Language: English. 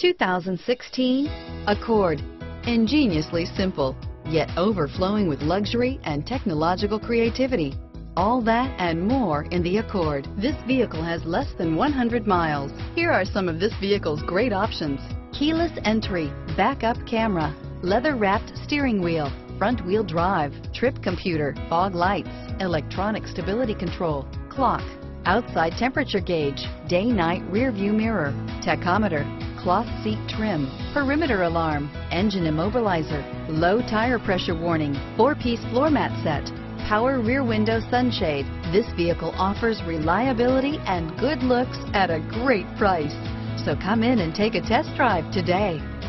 2016 Accord. Ingeniously simple, yet overflowing with luxury and technological creativity. All that and more in the Accord. This vehicle has less than 100 miles. Here are some of this vehicle's great options: keyless entry, backup camera, leather-wrapped steering wheel, front-wheel drive, trip computer, fog lights, electronic stability control, clock, outside temperature gauge, day-night rearview mirror, tachometer, cloth seat trim, perimeter alarm, engine immobilizer, low tire pressure warning, 4-piece floor mat set, power rear window sunshade. This vehicle offers reliability and good looks at a great price. So come in and take a test drive today.